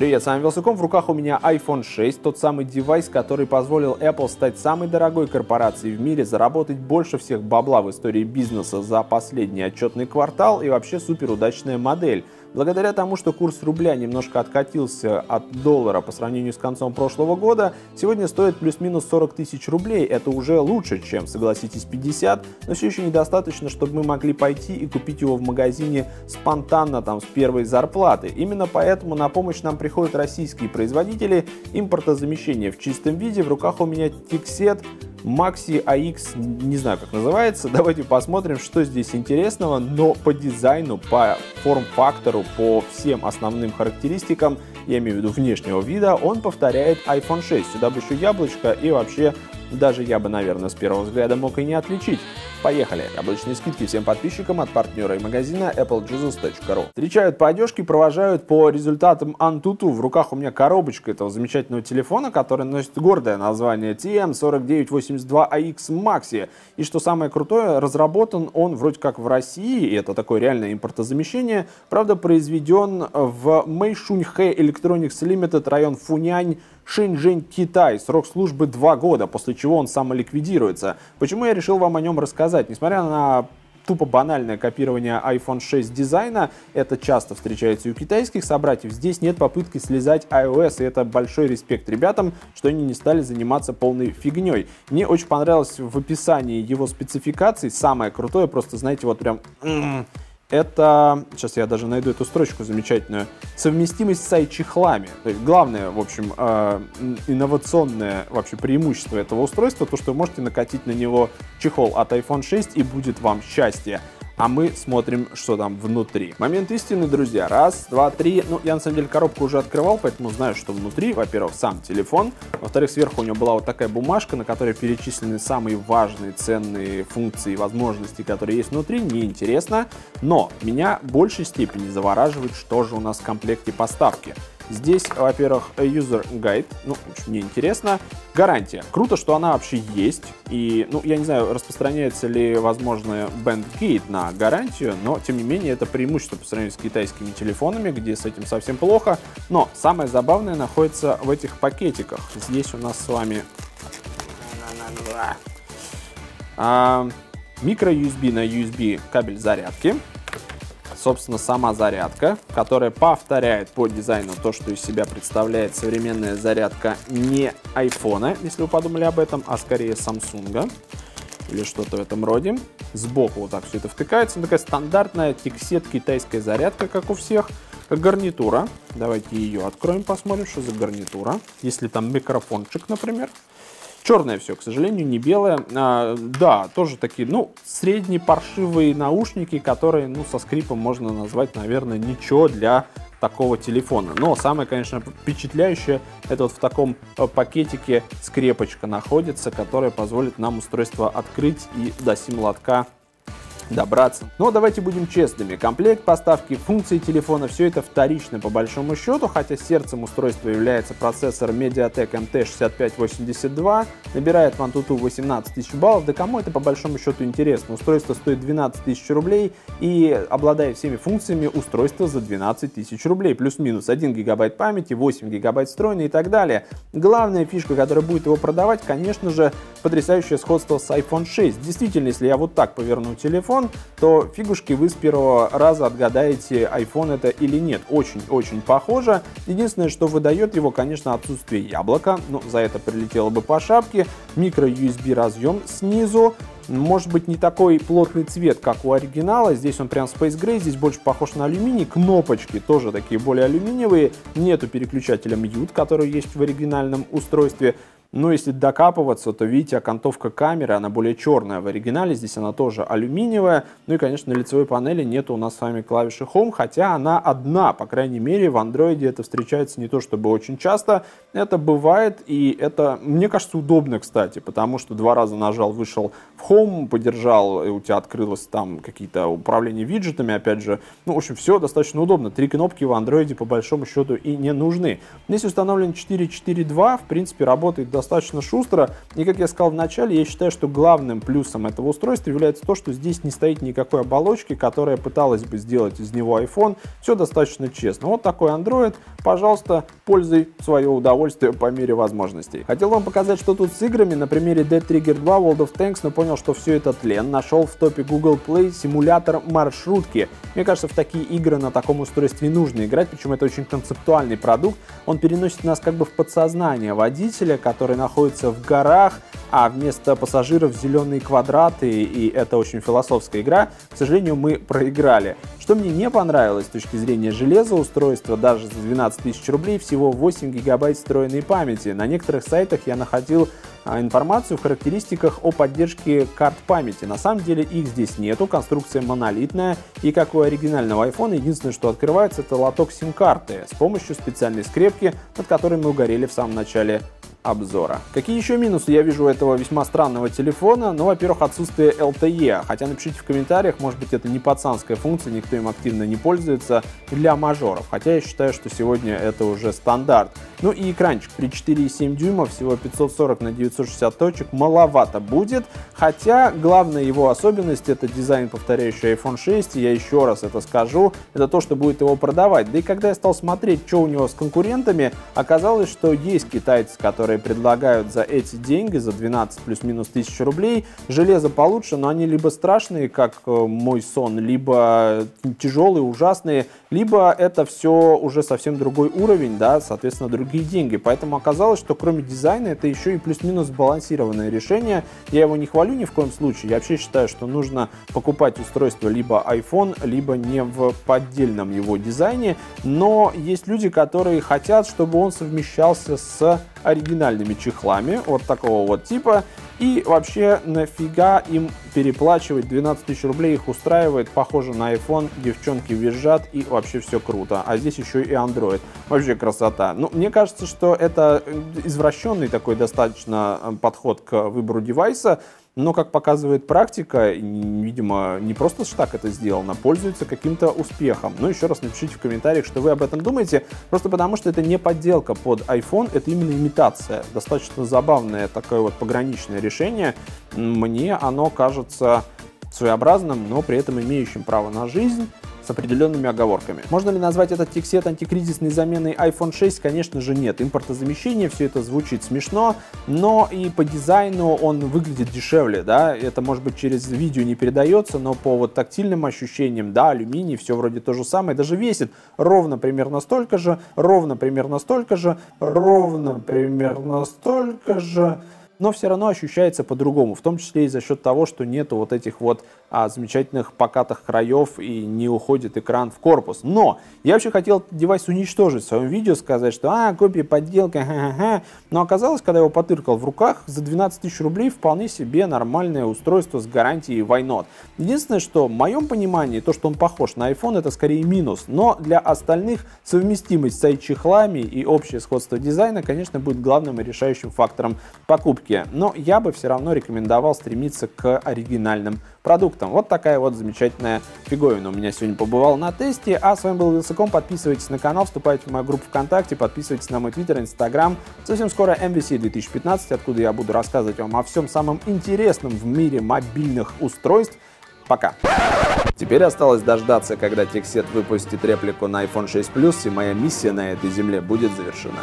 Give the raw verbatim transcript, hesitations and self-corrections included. Привет, с вами Wylsacom, в руках у меня iPhone шесть, тот самый девайс, который позволил Apple стать самой дорогой корпорацией в мире, заработать больше всех бабла в истории бизнеса за последний отчетный квартал и вообще суперудачная модель. Благодаря тому, что курс рубля немножко откатился от доллара по сравнению с концом прошлого года, сегодня стоит плюс-минус сорок тысяч рублей, это уже лучше, чем, согласитесь, пятьдесят, но все еще недостаточно, чтобы мы могли пойти и купить его в магазине спонтанно, там, с первой зарплаты. Именно поэтому на помощь нам приходят российские производители импортозамещения в чистом виде. В руках у меня TeXet Maxi ай икс, не знаю как называется, давайте посмотрим, что здесь интересного, но по дизайну, по форм-фактору, по всем основным характеристикам, я имею в виду внешнего вида, он повторяет iPhone шесть, сюда бы еще яблочко и вообще даже я бы, наверное, с первого взгляда мог и не отличить. Поехали! Облачные скидки всем подписчикам от партнера и магазина Apple Jesus точка ру. Встречают по одежке, провожают по результатам Antutu. В руках у меня коробочка этого замечательного телефона, который носит гордое название Ти Эм четыре девять восемь два А Икс Maxi. И что самое крутое, разработан он вроде как в России, и это такое реальное импортозамещение, правда произведен в Мэйшуньхэ He Electronics Limited, район Фунянь, Шэньчжэнь, Китай. Срок службы два года, после чего он самоликвидируется. Почему я решил вам о нем рассказать? Несмотря на тупо банальное копирование iPhone шесть дизайна, это часто встречается и у китайских собратьев, здесь нет попытки слезать iOS, и это большой респект ребятам, что они не стали заниматься полной фигней. Мне очень понравилось в описании его спецификаций, самое крутое, просто, знаете, вот прям... Это, сейчас я даже найду эту строчку замечательную, совместимость с ай-чехлами. То есть главное, в общем, э, инновационное вообще преимущество этого устройства, то, что вы можете накатить на него чехол от iPhone шесть и будет вам счастье. А мы смотрим, что там внутри. Момент истины, друзья. Раз, два, три. Ну, я на самом деле коробку уже открывал, поэтому знаю, что внутри. Во-первых, сам телефон. Во-вторых, сверху у него была вот такая бумажка, на которой перечислены самые важные, ценные функции и возможности, которые есть внутри. Неинтересно. Но меня в большей степени завораживает, что же у нас в комплекте поставки. Здесь, во-первых, User Guide, ну, очень мне интересно. Гарантия. Круто, что она вообще есть. И, ну, я не знаю, распространяется ли, возможно, BandGate на гарантию, но, тем не менее, это преимущество по сравнению с китайскими телефонами, где с этим совсем плохо. Но самое забавное находится в этих пакетиках. Здесь у нас с вами... микро-ю эс би на ю эс би кабель зарядки. Собственно, сама зарядка, которая повторяет по дизайну то, что из себя представляет современная зарядка не айфона, если вы подумали об этом, а скорее Самсунга или что-то в этом роде. Сбоку вот так все это втыкается. Ну, такая стандартная TeXet китайская зарядка, как у всех. Гарнитура. Давайте ее откроем, посмотрим, что за гарнитура. Если там микрофончик, например. Черное все, к сожалению, не белое. А, да, тоже такие, ну, среднепаршивые наушники, которые, ну, со скрипом можно назвать, наверное, ничего для такого телефона. Но самое, конечно, впечатляющее, это вот в таком пакетике скрепочка находится, которая позволит нам устройство открыть и до сим-лотка добраться. Но давайте будем честными. Комплект, поставки, функции телефона, все это вторично по большому счету, хотя сердцем устройства является процессор Mediatek эм тэ шесть пять восемь два, набирает в Antutu восемнадцать тысяч баллов, да кому это по большому счету интересно? Устройство стоит двенадцать тысяч рублей и, обладая всеми функциями, устройство за двенадцать тысяч рублей, плюс-минус один гигабайт памяти, восемь гигабайт встроенной и так далее. Главная фишка, которая будет его продавать, конечно же, потрясающее сходство с iPhone шесть. Действительно, если я вот так поверну телефон, то фигушки вы с первого раза отгадаете, iPhone это или нет. Очень-очень похоже. Единственное, что выдает его, конечно, отсутствие яблока. Но за это прилетело бы по шапке. Микро-ю эс би разъем снизу. Может быть, не такой плотный цвет, как у оригинала. Здесь он прям Space Gray, здесь больше похож на алюминий. Кнопочки тоже такие более алюминиевые. Нету переключателя Mute, который есть в оригинальном устройстве. Но если докапываться, то, видите, окантовка камеры, она более черная в оригинале, здесь она тоже алюминиевая. Ну и, конечно, на лицевой панели нет у нас с вами клавиши Home, хотя она одна, по крайней мере, в Android это встречается не то чтобы очень часто, это бывает, и это, мне кажется, удобно, кстати, потому что два раза нажал, вышел в Home, подержал, и у тебя открылось там какие-то управления виджетами, опять же, ну, в общем, все достаточно удобно, три кнопки в Android по большому счету и не нужны. Здесь установлен четыре точка четыре точка два, в принципе, работает достаточно достаточно шустро. И, как я сказал в начале, я считаю, что главным плюсом этого устройства является то, что здесь не стоит никакой оболочки, которая пыталась бы сделать из него iPhone. Все достаточно честно. Вот такой Android. Пожалуйста, пользуй свое удовольствие по мере возможностей. Хотел вам показать, что тут с играми. На примере Dead Trigger два, World of Tanks, но понял, что все это тлен. Нашел в топе Google Play симулятор маршрутки. Мне кажется, в такие игры на таком устройстве нужно играть, причем это очень концептуальный продукт. Он переносит нас как бы в подсознание водителя, который находится в горах, а вместо пассажиров зеленые квадраты, и это очень философская игра. К сожалению, мы проиграли. Что мне не понравилось с точки зрения железа устройства, даже за двенадцать тысяч рублей всего восемь гигабайт встроенной памяти. На некоторых сайтах я находил информацию в характеристиках о поддержке карт памяти. На самом деле их здесь нету, конструкция монолитная, и как у оригинального iPhone, единственное, что открывается, это лоток сим-карты с помощью специальной скрепки, над которой мы угорели в самом начале обзора. Какие еще минусы я вижу у этого весьма странного телефона? Ну, во-первых, отсутствие эл тэ е, хотя напишите в комментариях, может быть, это не пацанская функция, никто им активно не пользуется для мажоров, хотя я считаю, что сегодня это уже стандарт. Ну и экранчик при четыре и семь дюйма, всего пятьсот сорок на девятьсот шестьдесят точек, маловато будет, хотя главная его особенность — это дизайн, повторяющий iPhone шесть, и я еще раз это скажу, это то, что будет его продавать. Да и когда я стал смотреть, что у него с конкурентами, оказалось, что есть китайцы, которые предлагают за эти деньги, за двенадцать плюс-минус тысяч рублей, железо получше, но они либо страшные, как мой сон, либо тяжелые, ужасные, либо это все уже совсем другой уровень, да, соответственно, другие деньги. Поэтому оказалось, что кроме дизайна это еще и плюс-минус сбалансированное решение. Я его не хвалю ни в коем случае. Я вообще считаю, что нужно покупать устройство либо iPhone, либо не в поддельном его дизайне. Но есть люди, которые хотят, чтобы он совмещался с оригинальными чехлами вот такого вот типа. И вообще, нафига им переплачивать? двенадцать тысяч рублей их устраивает, похоже на iPhone, девчонки визжат, и вообще все круто. А здесь еще и Android. Вообще красота. Ну, мне кажется, что это извращенный такой достаточно подход к выбору девайса. Но, как показывает практика, видимо, не просто так это сделано, пользуется каким-то успехом. Но еще раз напишите в комментариях, что вы об этом думаете, просто потому что это не подделка под iPhone, это именно имитация. Достаточно забавное такое вот пограничное решение. Мне оно кажется своеобразным, но при этом имеющим право на жизнь, с определенными оговорками. Можно ли назвать этот TeXet антикризисной заменой iPhone шесть? Конечно же нет. Импортозамещение, все это звучит смешно, но и по дизайну он выглядит дешевле, да, это может быть через видео не передается, но по вот тактильным ощущениям, да, алюминий, все вроде то же самое, даже весит ровно примерно столько же, ровно примерно столько же, ровно примерно столько же, но все равно ощущается по-другому, в том числе и за счет того, что нету вот этих вот а, замечательных покатых краев и не уходит экран в корпус. Но я вообще хотел девайс уничтожить в своем видео, сказать, что а, копия, подделка, ха-ха-ха. Но оказалось, когда я его потыркал в руках, за двенадцать тысяч рублей вполне себе нормальное устройство с гарантией Why Not. Единственное, что в моем понимании, то, что он похож на iPhone, это скорее минус, но для остальных совместимость с чехлами и общее сходство дизайна, конечно, будет главным и решающим фактором покупки. Но я бы все равно рекомендовал стремиться к оригинальным продуктам. Вот такая вот замечательная фиговина у меня сегодня побывала на тесте. А с вами был Wylsacom. Подписывайтесь на канал, вступайте в мою группу ВКонтакте, подписывайтесь на мой Твиттер, Инстаграм. Совсем скоро эм ви си две тысячи пятнадцать, откуда я буду рассказывать вам о всем самом интересном в мире мобильных устройств. Пока! Теперь осталось дождаться, когда TeXet выпустит реплику на iPhone шесть Plus, и моя миссия на этой земле будет завершена.